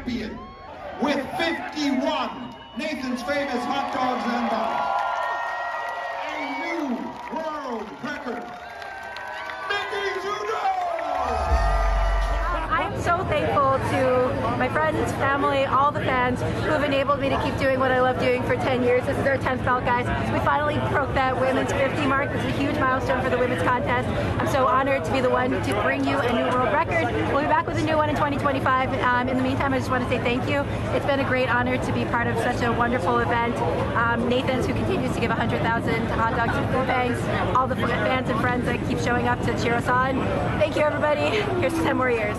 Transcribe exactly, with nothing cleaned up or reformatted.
champion with fifty-one Nathan's Famous hot dogs and buns. A new world record. Miki Sudo! I'm so thankful to my friends, family, all the fans who have enabled me to keep doing what I love doing for ten years. This is our tenth belt, guys. We finally broke that women's fifty mark. This is a huge milestone for the women's contest. I'm so honored to be the one to bring you a new world record. We'll be back with a new one in twenty twenty-five. Um, in the meantime, I just want to say thank you. It's been a great honor to be part of such a wonderful event. Um, Nathan's, who continues to give one hundred thousand hot dogs and food banks, all the fans and friends that keep showing up to cheer us on. Thank you, everybody. Here's to ten more years.